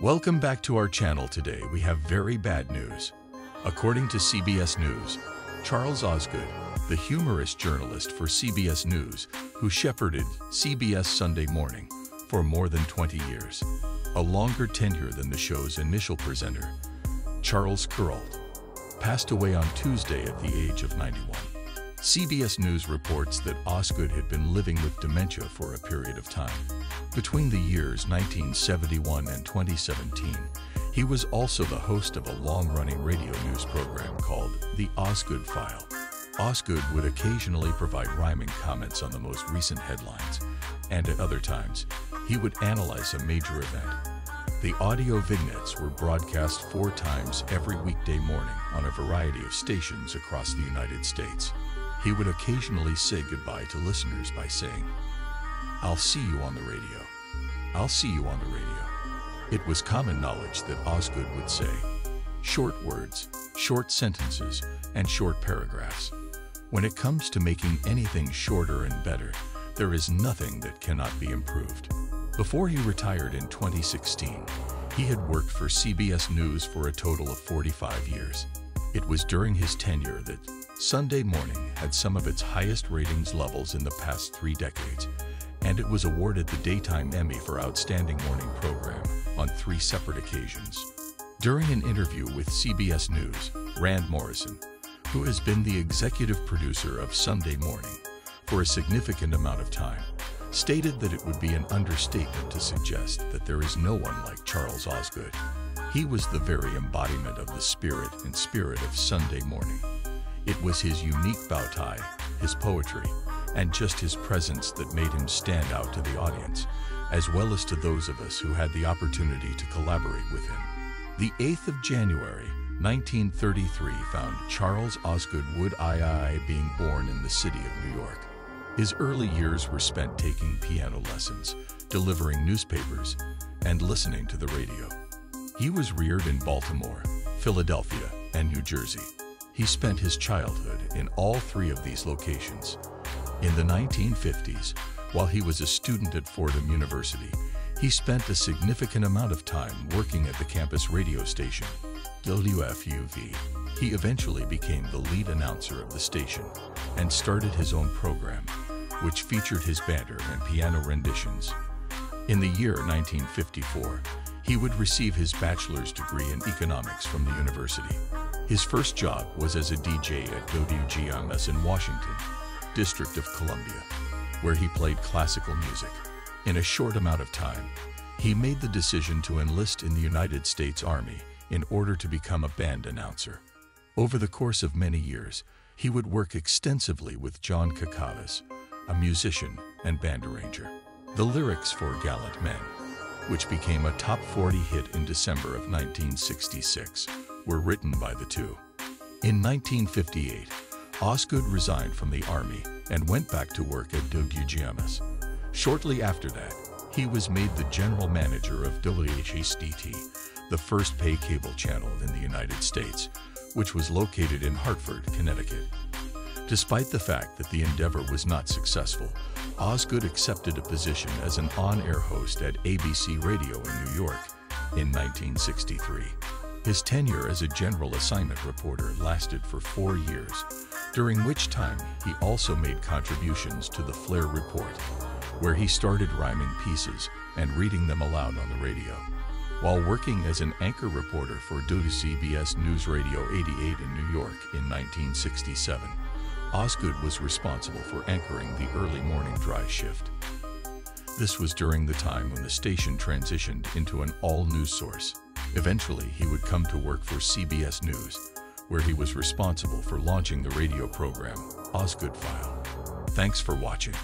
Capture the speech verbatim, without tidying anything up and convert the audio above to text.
Welcome back to our channel. Today we have very bad news. According to C B S News, Charles Osgood, the humorous journalist for C B S News, who shepherded C B S Sunday Morning for more than twenty years, a longer tenure than the show's initial presenter, Charles Kuralt, passed away on Tuesday at the age of ninety-one. C B S News reports that Osgood had been living with dementia for a period of time. Between the years nineteen seventy-one and twenty seventeen, he was also the host of a long-running radio news program called The Osgood File. Osgood would occasionally provide rhyming comments on the most recent headlines, and at other times, he would analyze a major event. The audio vignettes were broadcast four times every weekday morning on a variety of stations across the United States. He would occasionally say goodbye to listeners by saying, "I'll see you on the radio. I'll see you on the radio." It was common knowledge that Osgood would say short words, short sentences, and short paragraphs. When it comes to making anything shorter and better, there is nothing that cannot be improved. Before he retired in twenty sixteen, he had worked for C B S News for a total of forty-five years. It was during his tenure that Sunday Morning had some of its highest ratings levels in the past three decades, and it was awarded the Daytime Emmy for Outstanding Morning Program on three separate occasions. During an interview with C B S News, Rand Morrison, who has been the executive producer of Sunday Morning for a significant amount of time, stated that it would be an understatement to suggest that there is no one like Charles Osgood. He was the very embodiment of the spirit and spirit of Sunday Morning. It was his unique bow tie, his poetry, and just his presence that made him stand out to the audience, as well as to those of us who had the opportunity to collaborate with him. The eighth of January nineteen thirty-three found Charles Osgood Wood the third being born in the city of New York. His early years were spent taking piano lessons, delivering newspapers, and listening to the radio. He was reared in Baltimore, Philadelphia, and New Jersey. He spent his childhood in all three of these locations. In the nineteen fifties, while he was a student at Fordham University, he spent a significant amount of time working at the campus radio station, W F U V. He eventually became the lead announcer of the station and started his own program, which featured his banter and piano renditions. In the year nineteen fifty-four, he would receive his bachelor's degree in economics from the university. His first job was as a D J at W G M S in Washington, District of Columbia, where he played classical music. In a short amount of time, he made the decision to enlist in the United States Army in order to become a band announcer. Over the course of many years, he would work extensively with John Cacavas, a musician and band arranger. The lyrics for Gallant Men, which became a top forty hit in December of nineteen sixty-six, were written by the two. In nineteen fifty-eight, Osgood resigned from the Army and went back to work at W G M S. Shortly after that, he was made the general manager of W H S D T, the first pay cable channel in the United States, which was located in Hartford, Connecticut. Despite the fact that the endeavor was not successful, Osgood accepted a position as an on-air host at A B C Radio in New York in nineteen sixty-three. His tenure as a general assignment reporter lasted for four years, during which time he also made contributions to the Flair Report, where he started rhyming pieces and reading them aloud on the radio. While working as an anchor reporter for W C B S News Radio eighty-eight in New York in nineteen sixty-seven, Osgood was responsible for anchoring the early morning drive shift. This was during the time when the station transitioned into an all-news source. Eventually, he would come to work for C B S News, where he was responsible for launching the radio program, Osgood File. Thanks for watching.